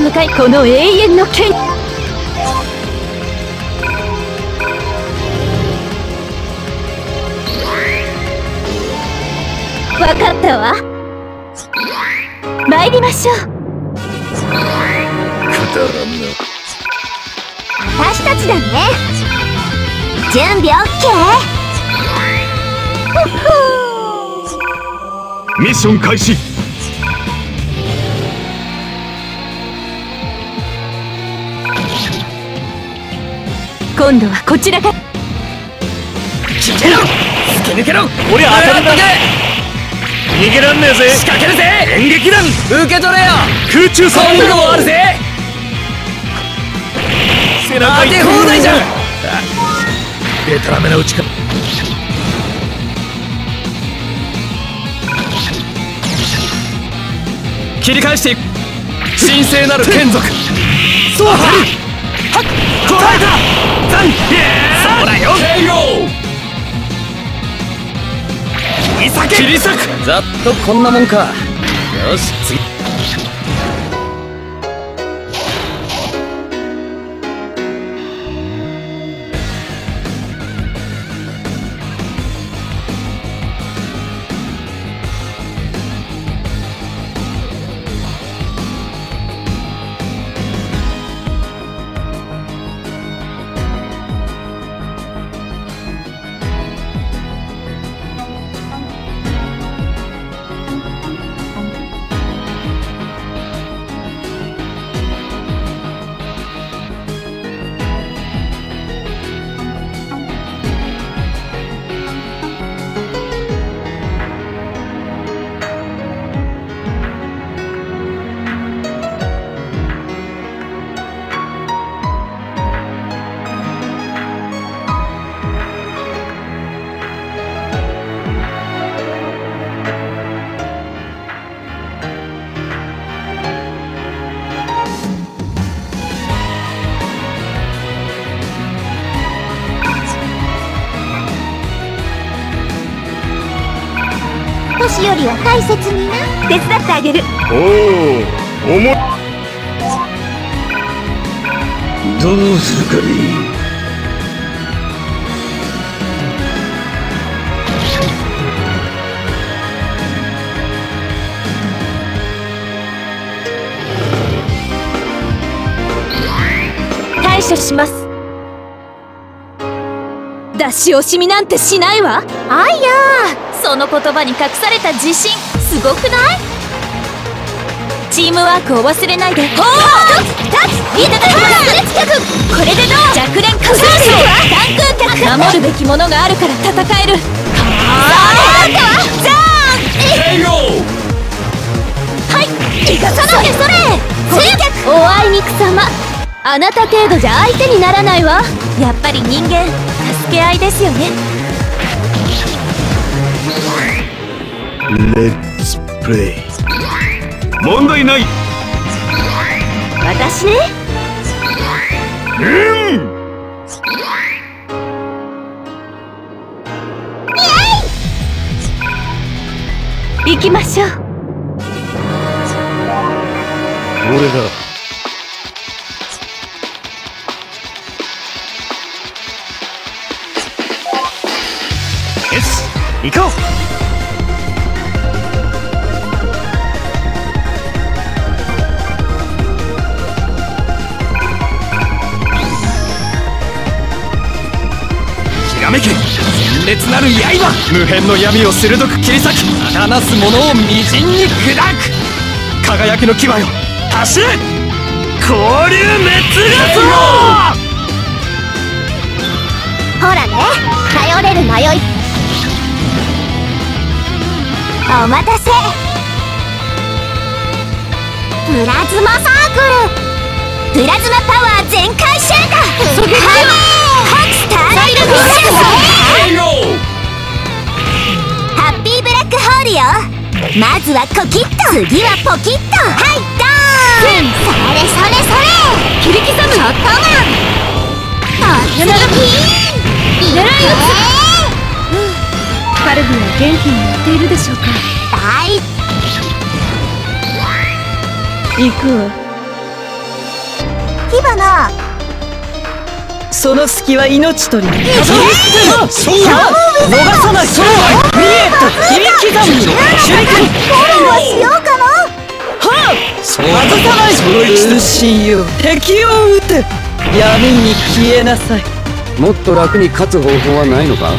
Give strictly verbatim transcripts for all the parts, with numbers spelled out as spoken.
向かいこの永遠の剣。分かったわ。参りましょう。くだらな。私たちだね。準備 OK。ミッション開始。 今度はこちらが。聞けろ、突き抜けろ、俺当たるだけ。逃げらんねえぜ。仕掛けるぜ。演劇団受け取れよ。空中サーモンもあるぜ。背中当て放題じゃん。デタラメなうちか。切り返していく。神聖なる眷属。そうだ。はっ、こらえた。 切り裂く。ざっとこんなもんか。よし、次。年よりは大切にな。手伝ってあげる。おお、おも。どうするかね。対処します。出し惜しみなんてしないわ。あいやー、 その言葉に隠された自信、すごくない？チームワークを忘れないで。ほー！立つ！いただきます！これでどう？弱連覚醒！ダンクンタク！守るべきものがあるから戦える。ザーン！はい！生かさないでそれ！おあいにくさま。あなた程度じゃ相手にならないわ。やっぱり人間、助け合いですよね。 レッツプレイ。問題ない。私ね。うん。イエイ。行きましょう。俺だ。 行こう。ひらめけ、鮮烈なる刃。無辺の闇を鋭く切り裂く。放すものをみじんに砕く。輝きの牙よ、走れ。交流滅裂王。ほらね、頼れる迷い。 お待たせ。プラズマサークル。プラズマパワー全開シュート。神スターライトフィッシュ。ハッピーブラックホールよ。まずはコキッと、次はポキッと。はい、ドーン。それそれそれ。切り刻むショットガン。突撃。狙いを。 カルフは元気にやっているでしょうか。はい。行くわ。隙花。その隙は命取り。そう逃さない。それは見えた切り刻みの手裏剣。フォローをしようかも。はっ。そう外さない。その一心よ。敵を撃て。闇に消えなさい。もっと楽に勝つ方法はないのか？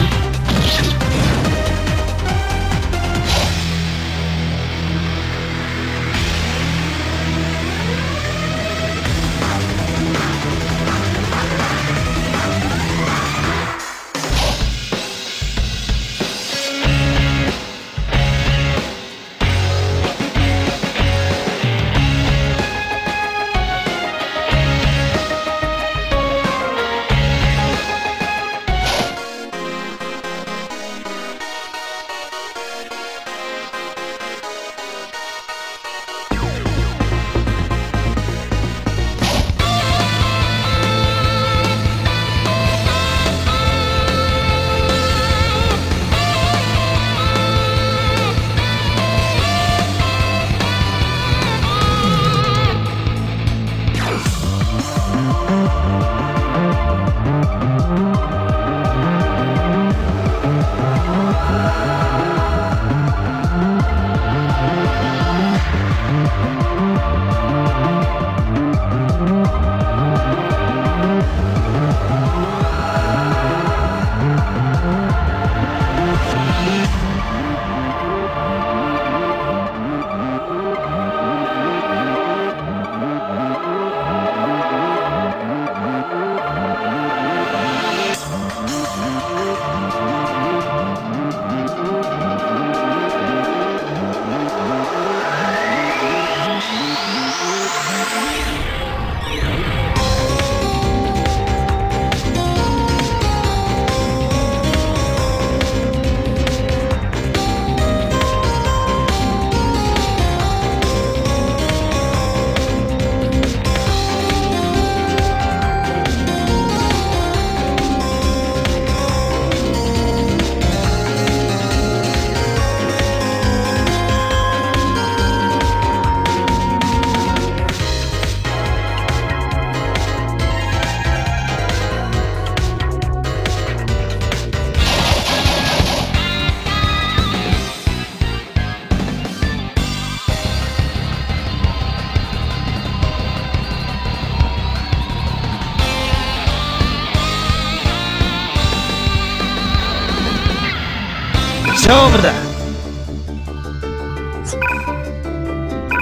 勝負だ。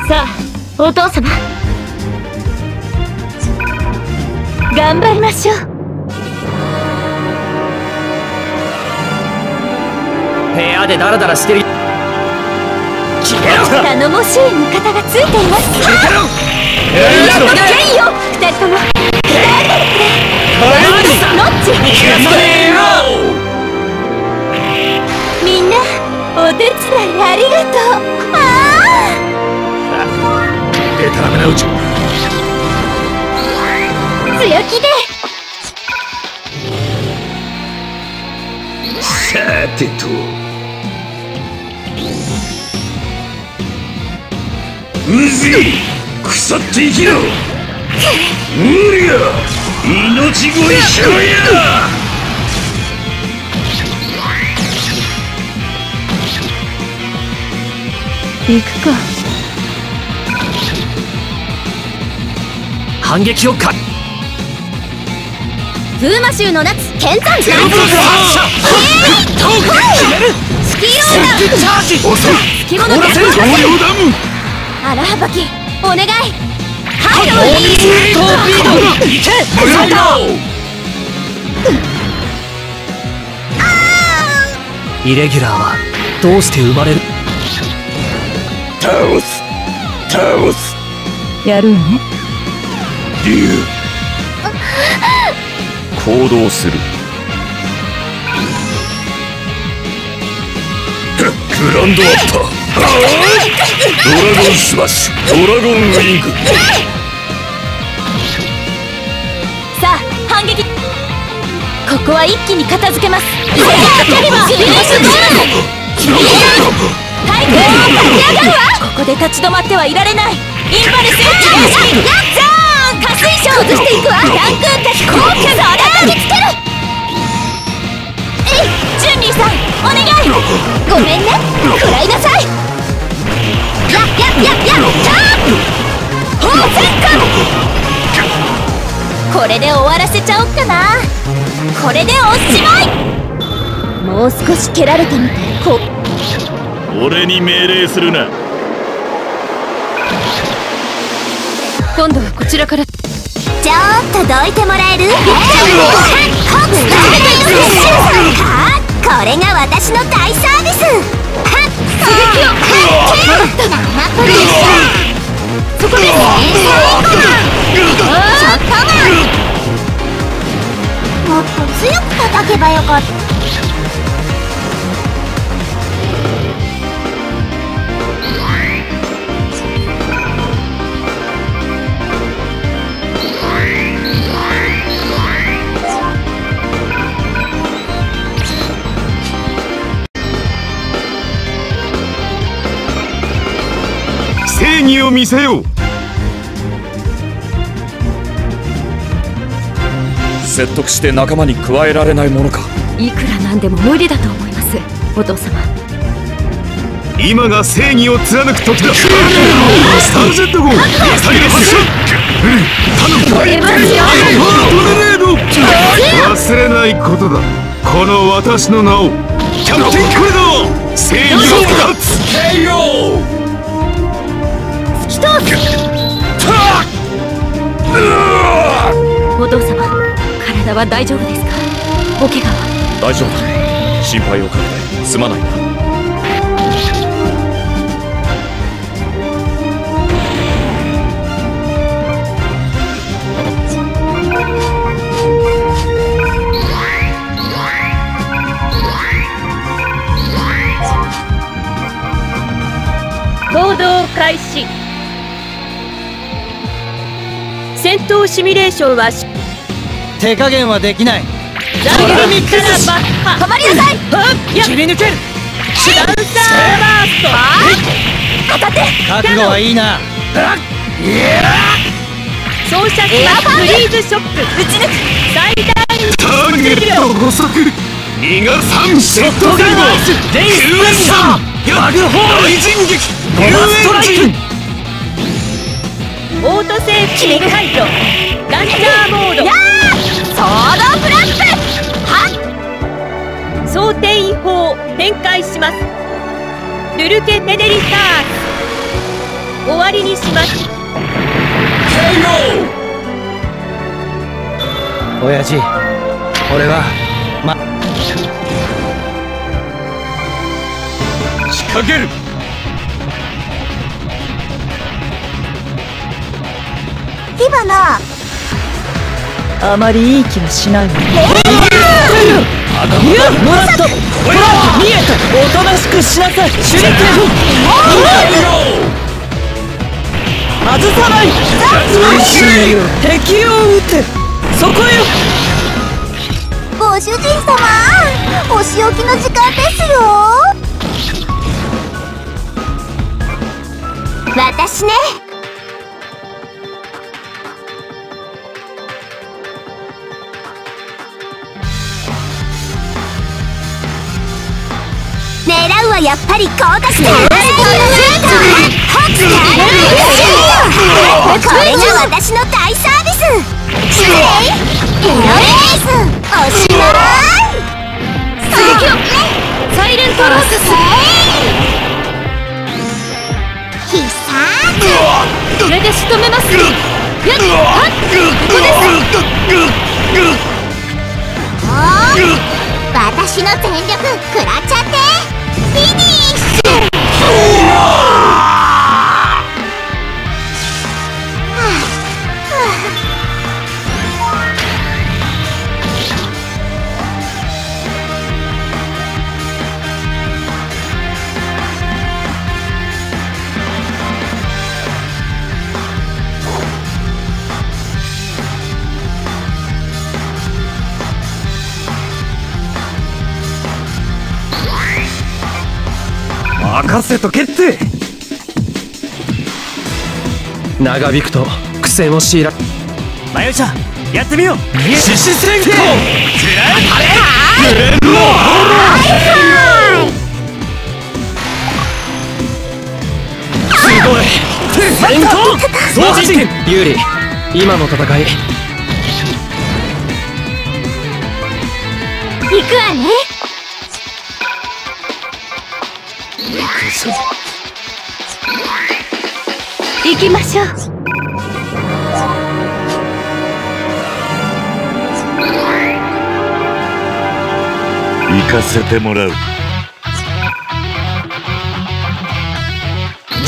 さあ、お父様、頑張りましょう。部屋でダラダラしてる。頼もしい味方がついています。剣よ、二人ともノッチ。みんな、お手伝いありがとう。ああ、でたらめなうち強気で。さてとうずい腐って生きろ。無理や命乞いしろや。行くか。反撃をか。風魔州の夏、剣山ジャンプ。イレギュラーはどうして生まれる？倒す倒す。やるね。理由行動する。グランドアッパー、ドラゴンスマッシュ、ドラゴンウィング。さあ、反撃。ここは一気に片付けます。ここで立ち止まってはいられない。インパルスエッジ。下していくわ。ランクーンたち効果がたたきつける。えい、チュンリーさんお願い。ごめんね、食らいなさい。やっやっやっやっキャー宝石か。これで終わらせちゃおっかな。これでおしまい。もう少し蹴られたみたい。こ俺に命令するな。今度はこちらから。ちょっとどいてもらえる？えー、これが私の大サービス。はっ、刺激をかける。生プレッシャー。そこで最後だ。もっと強く叩けばよかった。正義を見せよう。説得して仲間に加えられないものか。いくらなんでも無理だと思います、お父様。今が正義を貫く時だ。サンセット号、ふたりの発射。頼む、あのトルネード。忘れないことだ、この私の名を。キャプテンクルド、正義を勝つ。ケーオーお父様、体は大丈夫ですか？お怪我は？大丈夫、心配をかけてすまないな。行動開始。戦闘シミュレーションは手加減はできない。ザルミから爆破。止まりなさい。切り抜けるダンサーバースト。当たって。覚悟はいいな。装着はフリーズショップ。打ち抜く最大ターゲット捕捉。にがさんショットガンバースレイルエンサーバグホール人撃ユーエンジン。オートセーフティー解除。ランチャーモード。やあ、ソードフラップ。はっ想定法展開します。ルルケ・フェデリター終わりにします。親父、俺はま仕掛ける。あまりいい気はしない。おとなしくしなさい。手裏剣外さない。敵を撃て。そこよご主人様、お仕置きの時間ですよ。私ね、狙うはやっぱり高架下。これが私の大サービス。エノレースおしまい。刺激をサイレントロース必殺。これで仕留めます。ここです。私の全力食らっちゃってフィニッシュ。任せとけって。長引くと苦戦を強いられ迷いじゃやってみよう。獅子戦法グレンロー。すごい戦闘増進有利。今の戦い行くわね。行きましょう。行かせてもらう。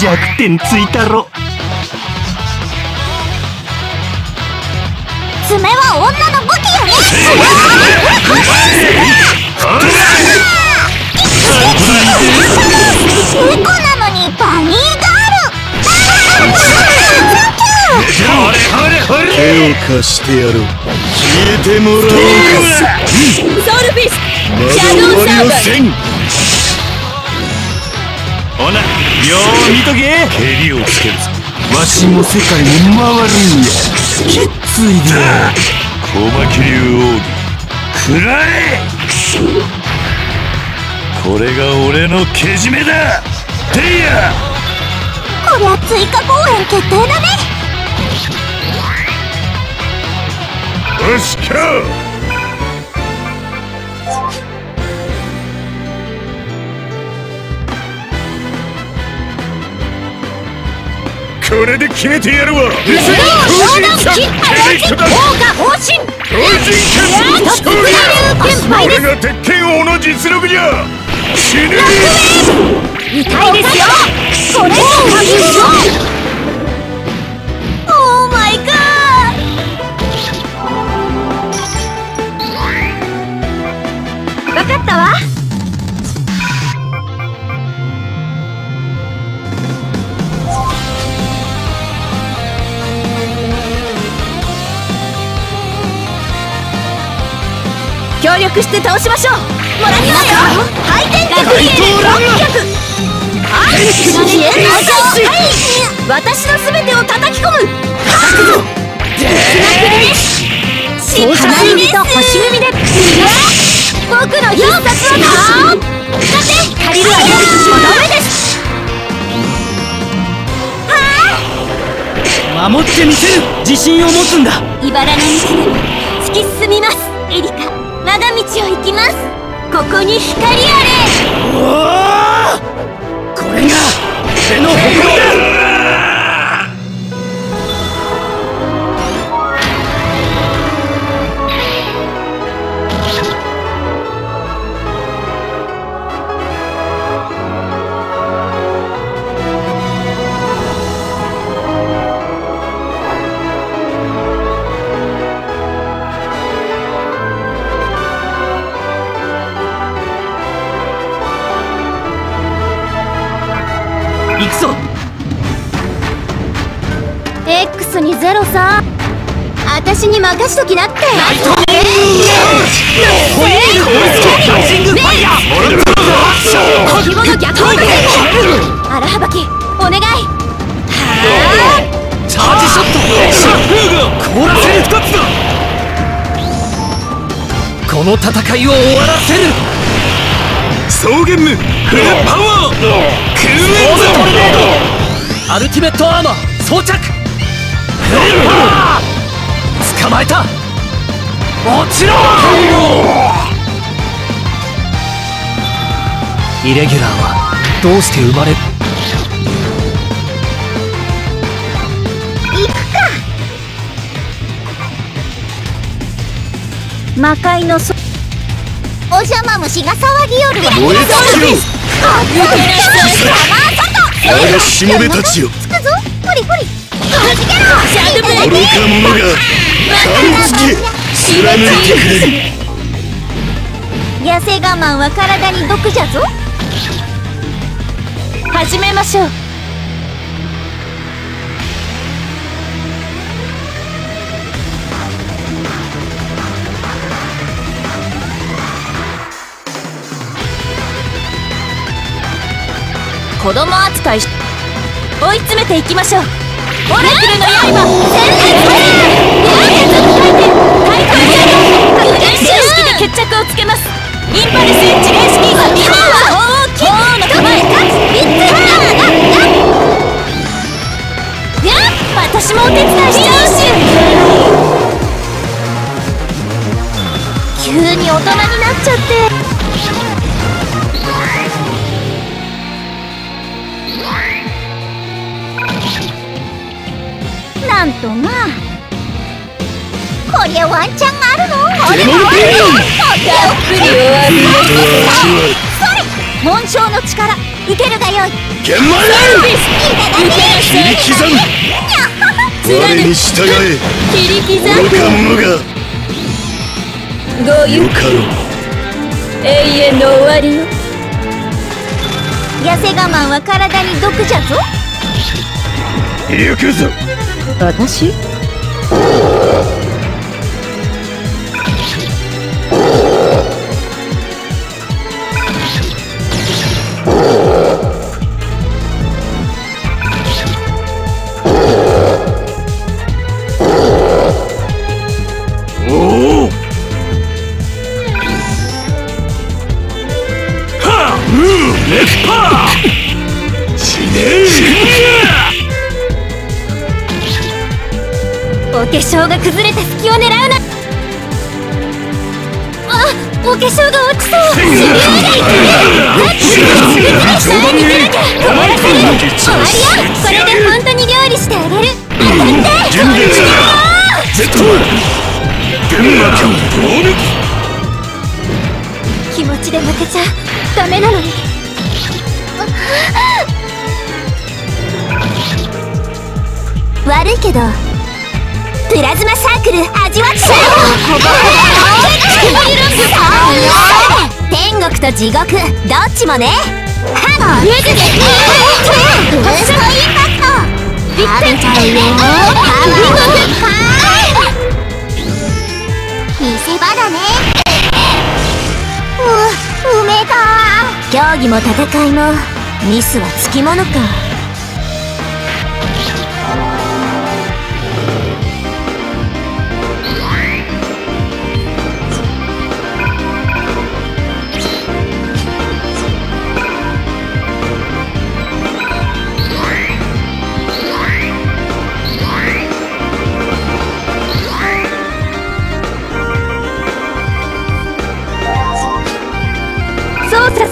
弱点ついたろ。爪は女の武器よね。猫なのにバニーガール。手を貸してやろう。消えてもらおうか。ソルフィスシャドウサーバー。ほな、よう見とけ。蹴りをつける。わしも世界に回るんや。きっついだ。小牧流奥義。くらえ。これが俺のけじめだ。ていや。こりゃ追加公演決定だね。よしきょ。これで決めてやるわ。レベル衝動キッパレイキッパ豪華方針これが鉄拳王の実力じゃ。死ねえ痛いですよ。それが鍵でしょ。オーマイガー。わかったわ。協力して倒しましょう。もらいますよ。回転力入れろっぴゃく。はい、私のすべてを叩き込む。花耳と星耳で僕の必殺技を使って借りるわよ。ダメです。はい。守ってみせる自信を持つんだ。茨の道で突き進みます、エリカ。我が道を行きます。ここに光あれ。おお、これが俺の誇りだ。ゼロさ、私に任しときなって。この戦いを終わらせる。草原無フルパワーアルティメットアーマー装着。捕まえた。もちろんイレギュラーはどうして生まれる。行くか。魔界のそお邪魔虫が騒ぎよるわ。燃え尽きろ。我がしもべたちよ。つくぞ。ほりほり愚か者が貫き貫いてくれ。痩せ我慢は体に毒じゃぞ。始めましょう。子供扱いし追い詰めていきましょう。オラクルの刃全滅！急に大人になっちゃって。なんとまあこりゃワンチャンあるの。俺もワンチャン。それ紋章の力受けるがよい。剣舞切り刻む。我に従え。切り刻む。どういうか永遠の終わりよ。痩せ我慢は体に毒じゃぞ。行くぞ私。お化粧が崩れた隙を狙うな。あ、お化粧が落ちそう。これで本当に料理してあげる。気持ちで負けちゃダメなのに。悪いけどプラズマサークル味わっちゃおう。天国と地獄どっちもね。ハモユズでブーストインパクト食べちゃうよ。パワー見せ場だね。う、うめだ。競技も戦いもミスはつきものか。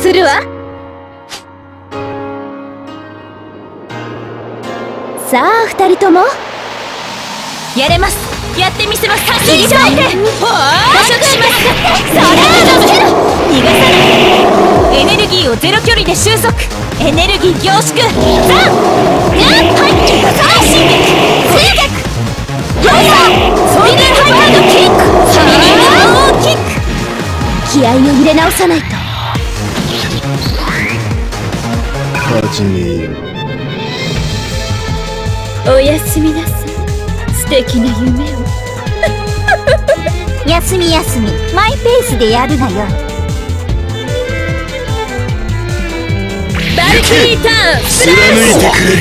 するわ。さあ二人ともやれます。やってみせます。先に抱いて捕食します。それはダメだ。逃がさない。エネルギーをゼロ距離で収束。エネルギー凝縮。ザンやっ入ってください。進撃追撃よいしょ。それでファイターのキック。それでキック。気合を入れ直さないと。おやすみなさい。素敵な夢を。休み休みマイペースでやるがよ。バルキリーターンスライス。貫いてくれる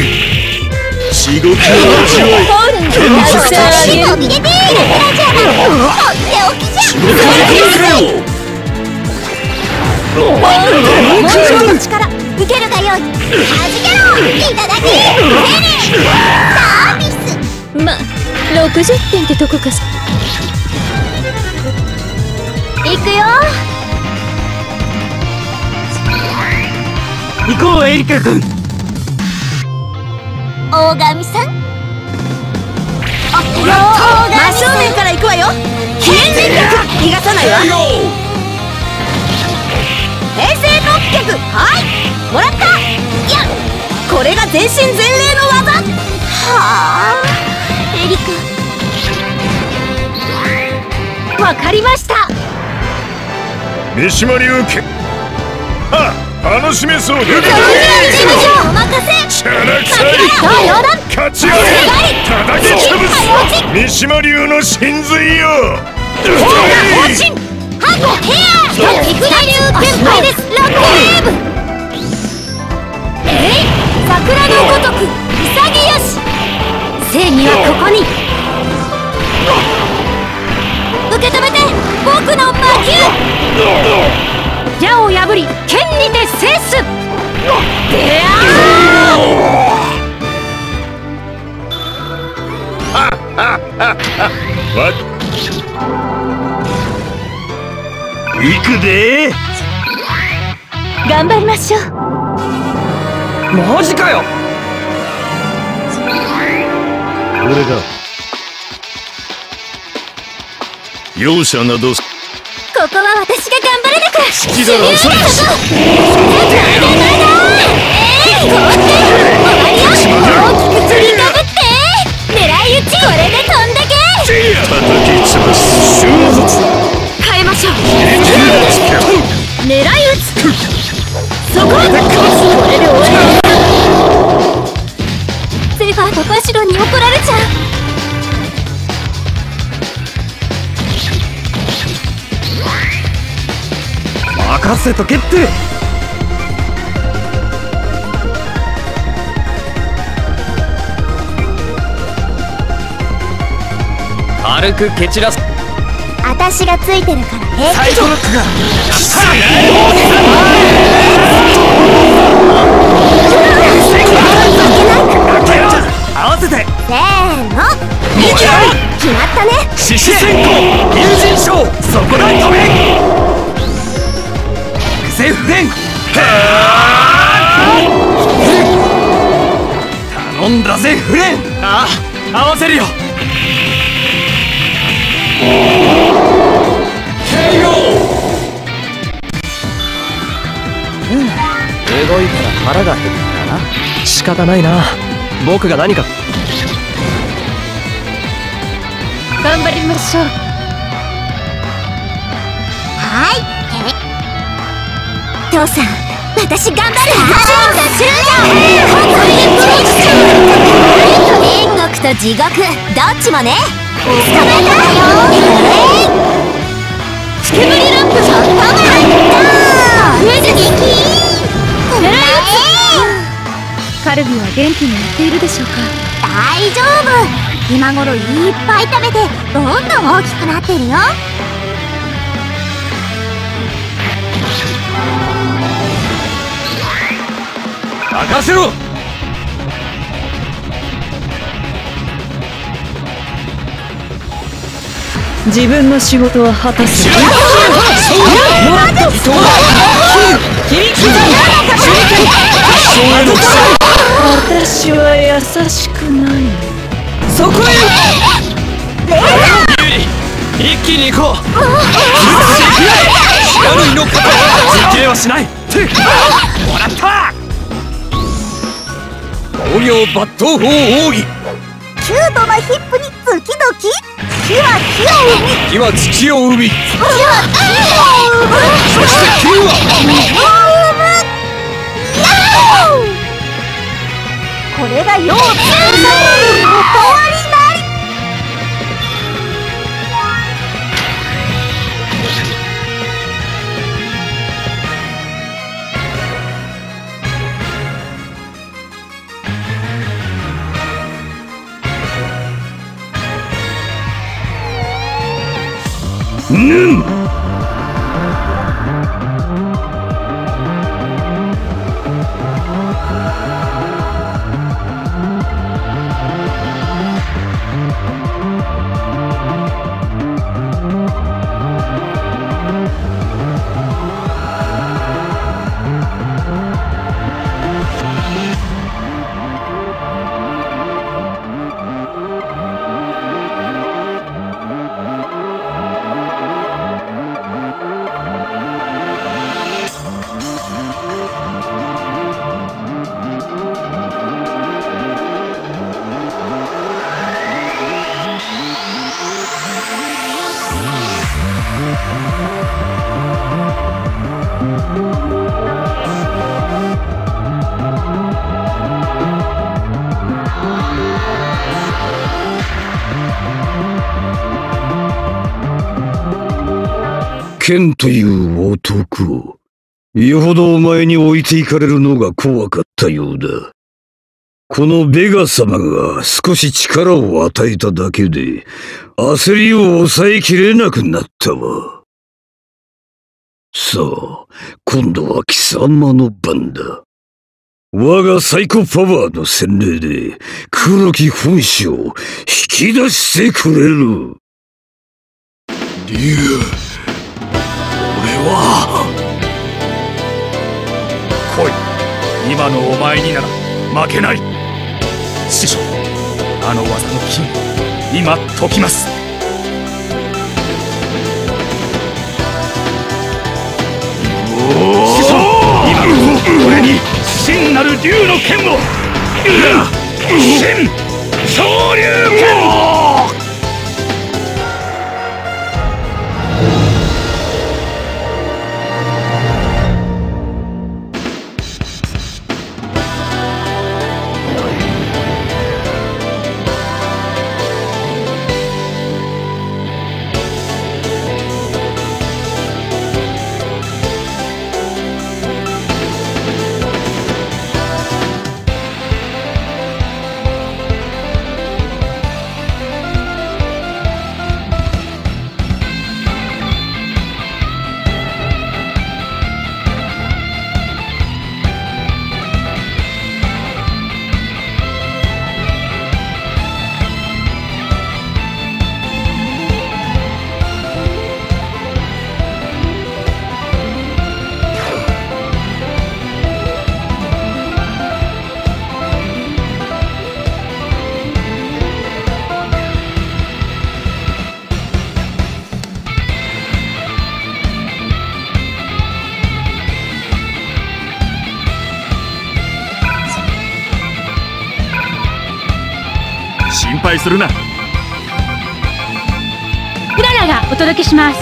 地獄の味わい。剣術立ち上げる。とっておきじゃ。受けるがよい。預けろ。いただき。サービス。ま、ろくじゅってんってとこかし。いくよ。行こうエリカ君。大神さん。あ、大神。真正面から行くわよ。消えてる。逃がさないわ。平成ろっぴゃく。はい。もらった。いや、これが全身全霊の技。はあ、エリカ。わかりました。三島流拳。あ、あのしめそう。勝ち上げ。お任せ。勝ち上げ。叩き潰す。三島流の神髄よ。方針。ハンドヘア。三島流拳敗です。ロックウェーブ。桜のごとく、潔し。正義はここに。受け止めて。 그래?頑張りましょう. 마지가요? 우리가 용사など ここは私が頑張らなくゃ。これでこれだ。狙い撃ち。これで飛んだけ。セイファーとバシロに怒られちゃう。 任せとけって。軽く蹴散らす。私がついてるから平気。サイドロックが合わせて。せーの。いきなり決まったね。獅子閃光龍神章そこだい止め。 せーフレン。頼んだぜフレン。あ、合わせるよ。動いたら腹が減るんだな。仕方ないな。僕が何か頑張りましょう。はい。 今頃いっぱい食べてどんどん大きくなってるよ。 任せろ。自分の仕事は果たす。私は優しくない。そこへ。一気に行こう。力に乗っかって実験はしない。もらった。 無料抜刀法奥義。キュートなヒップにドキドキ。火は火を生み。火は土を生み。土は土を生む。そして火は水を生む。これが世を作る限りの終わり。 음!剣という男を、よほどお前に置いていかれるのが怖かったようだ。このベガ様が少し力を与えただけで、焦りを抑えきれなくなったわ。さあ、今度は貴様の番だ。我がサイコパワーの洗礼で、黒き本性を引き出してくれる。竜。 俺来い、今のお前になら負けない。師匠、あの技の金、今解きます。師匠、今俺に真なる竜の剣を、真昇竜剣。 心配するな。うららがお届けします。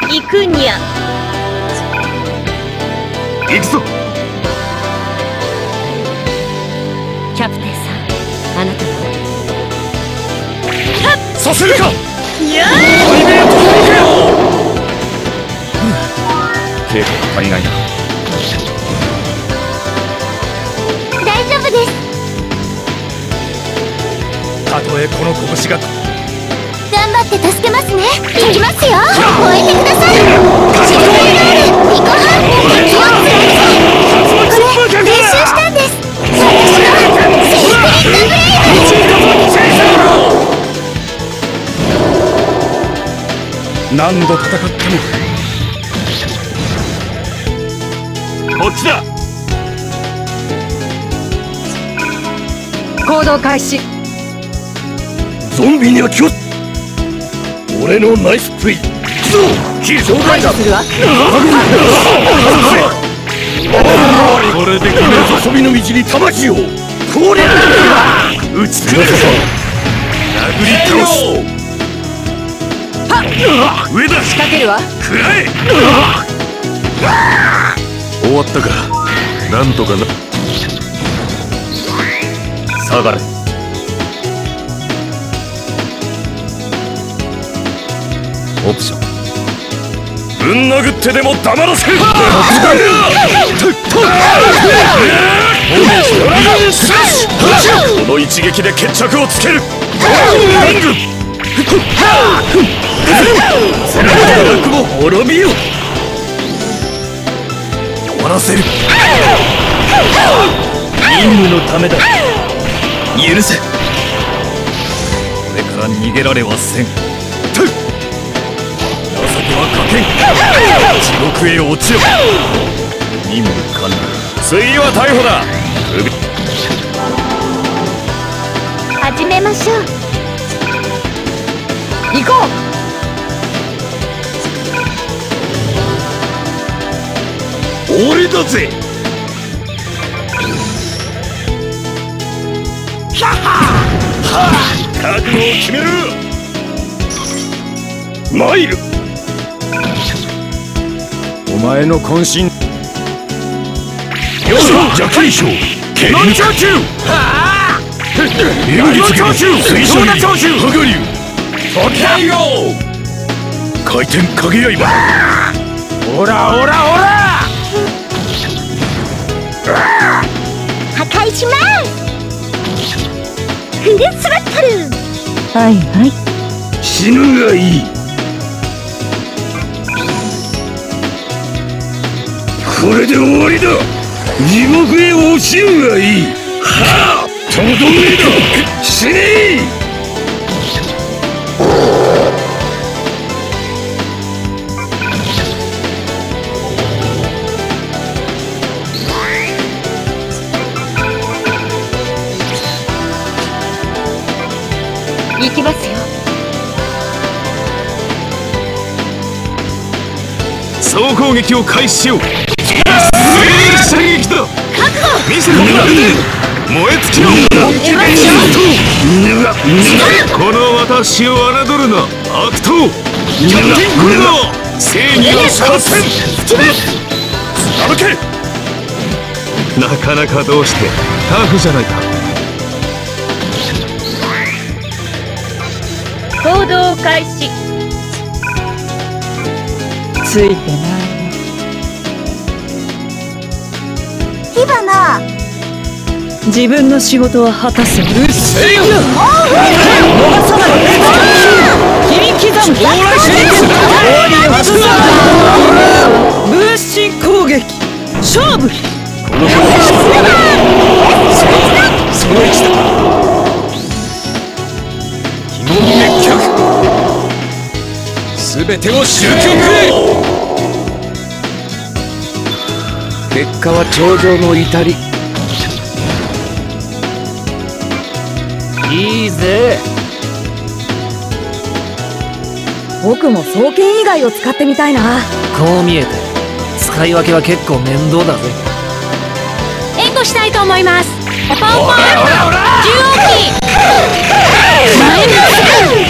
行くにゃ。行くぞ。キャプテンさん、あなたは。させるか。稽古が足りないな。 たとえこの拳が…頑張って助けますね。行きますよ。燃えてください。自分のあるニコハンを使ってください。これ練習したんです。私のシークレットブレイブ。何度戦ってもこっちだ。行動開始。 ゾンビには気をつけ。俺のナイスプレイ。非常階段。これで決めるぞ。遊びの道に魂を。これだ。打ち崩せ。殴り倒す。上だ。仕掛けるわ。くらえ。終わったか。なんとかな。下がれ。 オプション。ぶん殴ってでも黙らせる。この一撃で決着をつける。滅びよ。終わらせる。任務のためだ。許せ。これから逃げられはせん。 地獄へ落ちろ。任務完了。次は逮捕だ。始めましょう。行こう。俺だぜ。キャッハ。覚悟を決める。マイル。 お前の渾身。よし、弱体症。剣の長州。はあ。剣の長州。水晶の長州。剥離。時代よ。回転影刃。オラオラオラ。破壊します。フルスロットル。はいはい。死ぬがいい。 これで終わりだ。地獄へ落ちるがいい。はあ、とどめだ。死ね。総攻撃を開始しよう。射撃だ。見せろ。燃え尽きろ。この私を侮るな。悪党。キャプテングレナー。正義の合戦。歩け。なかなかどうしてタフじゃないか。行動開始。ついてない。火花、自分の仕事は果たす。うっせえよ。逃さない。切り刻む。終わりのはずだ。分身攻撃。勝負。この一打。その一打。すべてを終局へ。結果は頂上の至り。いいぜ。僕も双剣以外を使ってみたいな。こう見えて使い分けは結構面倒だぜ。援護したいと思います。ポンポン重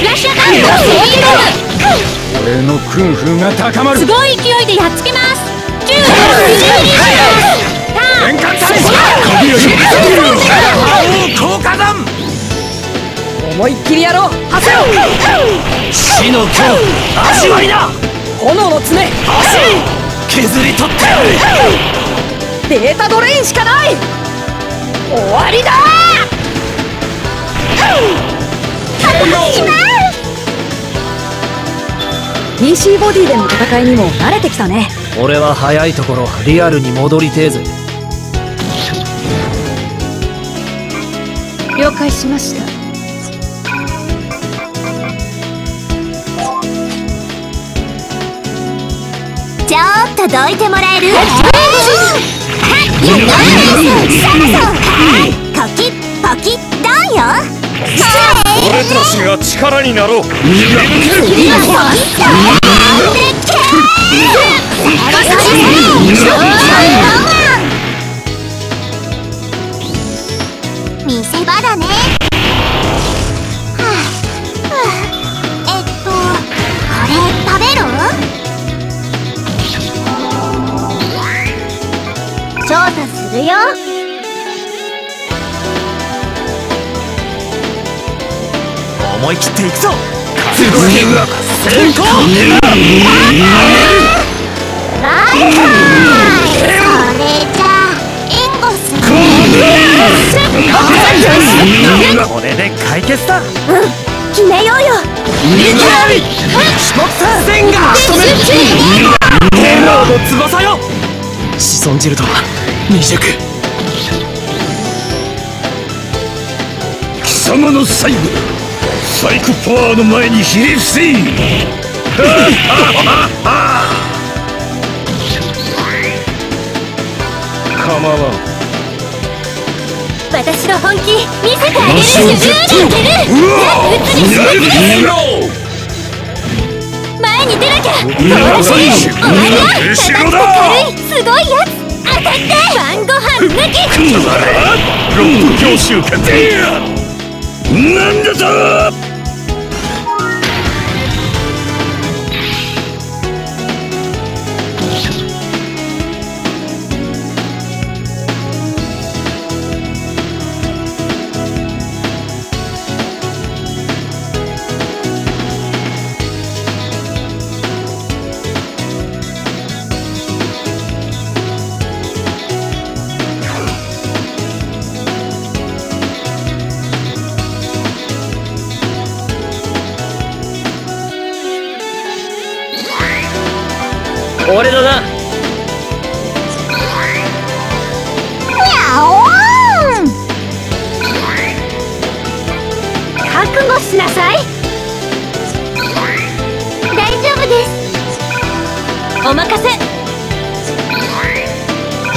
機ラッシャーカントセイル。俺の空風が高まる。すごい勢いでやっつけます。十分十分。ターン。高火山。思いっきりやろう。はせろ。死の剣。足割りだ。炎の爪。足。削り取ってやる。データドレインしかない。終わりだ。叩きます。ピーシー ボディでの戦いにも慣れてきたね。俺は早いところリアルに戻りてえぜ。了解しました。ちょっとどいてもらえる？コキポキドンよ。俺たちが力になろう。見せ場だね。えっとこれ食べろ。調査するよ。思い切っていくぞ。これで解決だ。決めようよ。天狼の翼よ。子孫汁とは未熟。貴様の最後。サイコパワーの前にひれ伏せ。構わん。私の本気見せてあげる。十分いける。前に出なきゃ。すごいやつ。当たって晩ご飯抜き。ロック教習決定。なんだぞ。俺だな。覚悟しなさい。大丈夫です。お任せ。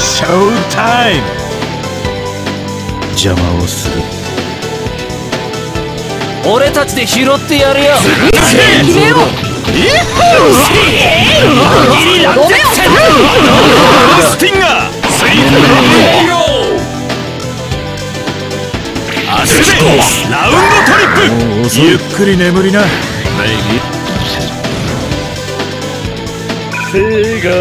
ショータイム。邪魔をする。俺たちで拾ってやるよ。ゆっくり眠りな。せが。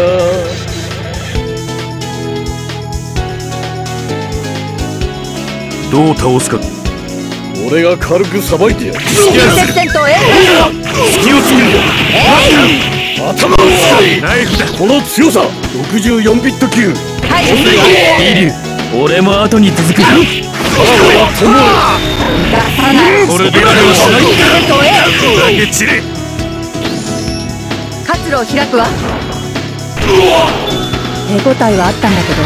どう倒すか。俺が軽くさばいてやる。決戦とエース。隙をつける。頭を使い。ナイフだ。この強さ。ろくじゅうよんビット級。はい。イリュウ。俺も後に続く。これで決戦とエース。活路を開くわ。手応えはあったんだけど。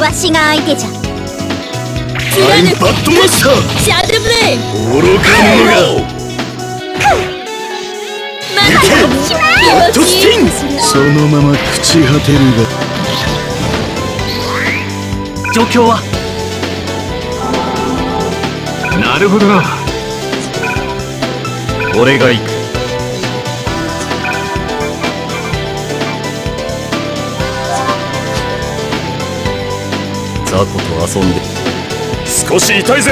わしが相手じゃ。貫くバッドマスター。シャドルブレイ。愚か者が。まだしまい。ドスティン。そのまま朽ち果てるが。状況は。なるほどな。俺が行く。 ザコと遊んで少し痛いぜ。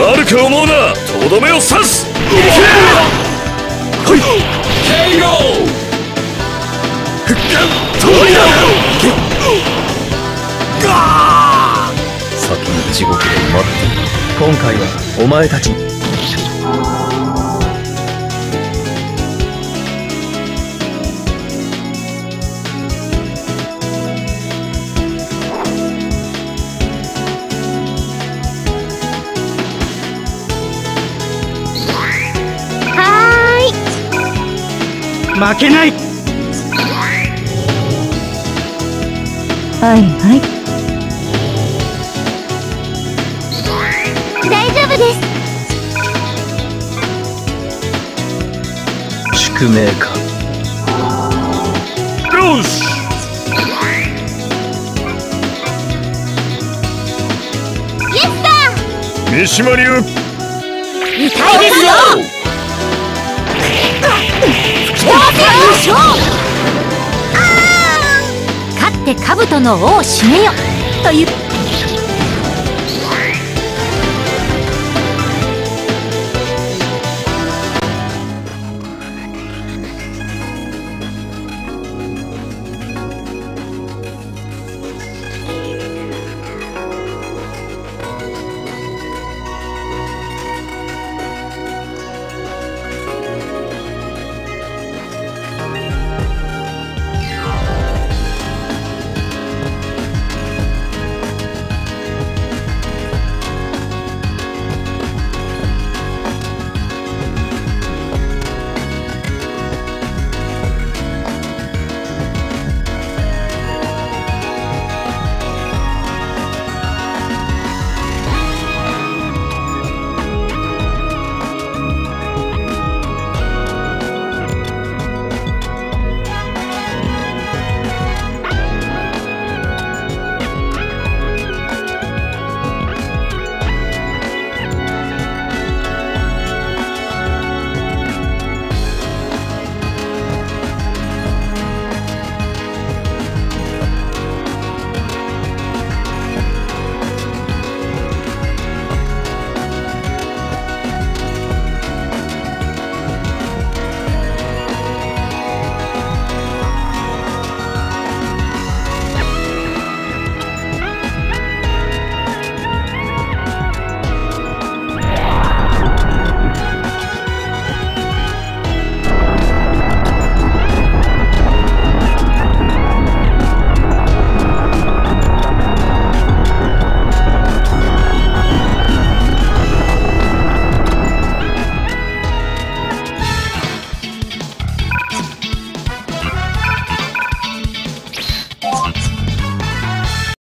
悪く思うな。とどめを刺す。先に地獄で待っている。今回はお前たちに。 負けない。はいはい。大丈夫です。宿命か。よし。イエスだ。三島流。痛いですよ。 勝って兜の尾を締めよという。